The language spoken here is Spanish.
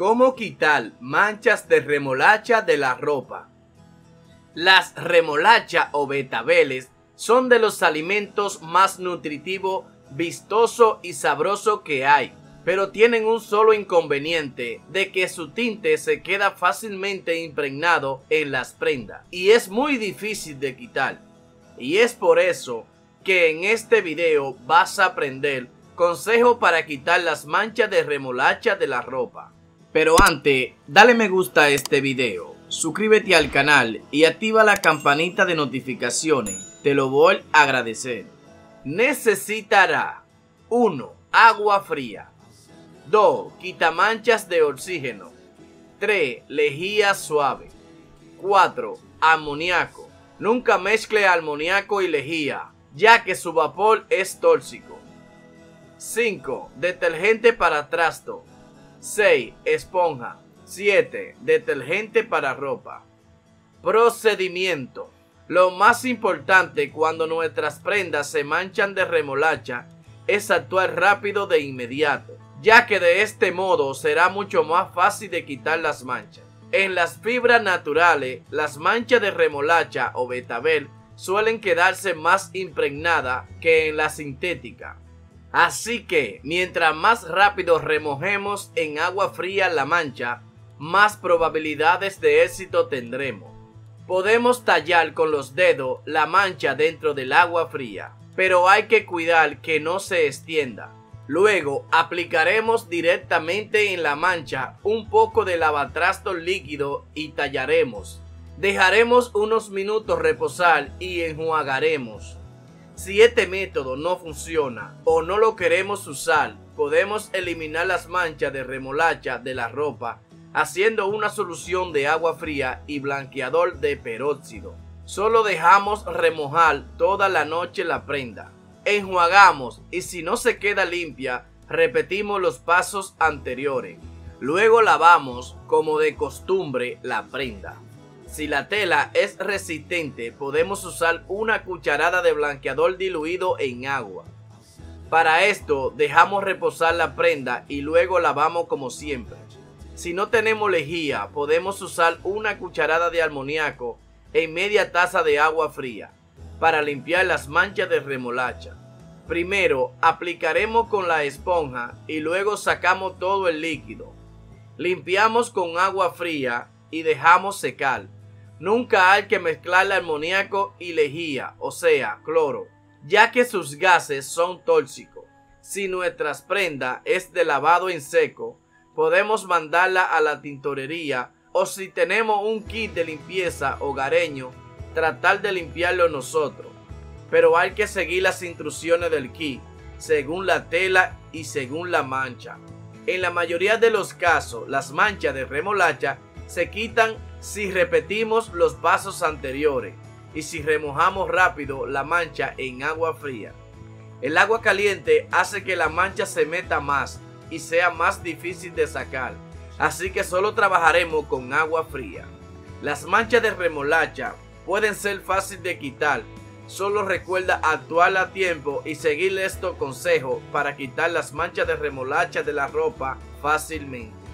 ¿Cómo quitar manchas de remolacha de la ropa? Las remolachas o betabeles son de los alimentos más nutritivos, vistosos y sabrosos que hay, pero tienen un solo inconveniente, de que su tinte se queda fácilmente impregnado en las prendas y es muy difícil de quitar. Y es por eso que en este video vas a aprender consejos para quitar las manchas de remolacha de la ropa. Pero antes, dale me gusta a este video, suscríbete al canal y activa la campanita de notificaciones, te lo voy a agradecer. Necesitará 1. Agua fría, 2. Quitamanchas de oxígeno, 3. Lejía suave, 4. Amoníaco. Nunca mezcle amoníaco y lejía, ya que su vapor es tóxico. 5. Detergente para trasto, 6. Esponja, 7. Detergente para ropa. Procedimiento. Lo más importante cuando nuestras prendas se manchan de remolacha es actuar rápido de inmediato, ya que de este modo será mucho más fácil de quitar las manchas. En las fibras naturales, las manchas de remolacha o betabel suelen quedarse más impregnadas que en la sintética. Así que, mientras más rápido remojemos en agua fría la mancha, más probabilidades de éxito tendremos. Podemos tallar con los dedos la mancha dentro del agua fría, pero hay que cuidar que no se extienda. Luego, aplicaremos directamente en la mancha un poco de lavatrasto líquido y tallaremos. Dejaremos unos minutos reposar y enjuagaremos. Si este método no funciona o no lo queremos usar, podemos eliminar las manchas de remolacha de la ropa haciendo una solución de agua fría y blanqueador de peróxido. Solo dejamos remojar toda la noche la prenda. Enjuagamos y si no se queda limpia, repetimos los pasos anteriores. Luego lavamos como de costumbre la prenda. Si la tela es resistente, podemos usar una cucharada de blanqueador diluido en agua. Para esto, dejamos reposar la prenda y luego lavamos como siempre. Si no tenemos lejía, podemos usar una cucharada de amoníaco en media taza de agua fría para limpiar las manchas de remolacha. Primero, aplicaremos con la esponja y luego sacamos todo el líquido. Limpiamos con agua fría y dejamos secar. Nunca hay que mezclar el amoníaco y lejía, o sea, cloro, ya que sus gases son tóxicos. Si nuestras prendas es de lavado en seco, podemos mandarla a la tintorería o si tenemos un kit de limpieza hogareño, tratar de limpiarlo nosotros. Pero hay que seguir las instrucciones del kit, según la tela y según la mancha. En la mayoría de los casos, las manchas de remolacha se quitan si repetimos los pasos anteriores y si remojamos rápido la mancha en agua fría. El agua caliente hace que la mancha se meta más y sea más difícil de sacar, así que solo trabajaremos con agua fría. Las manchas de remolacha pueden ser fáciles de quitar, solo recuerda actuar a tiempo y seguir estos consejos para quitar las manchas de remolacha de la ropa fácilmente.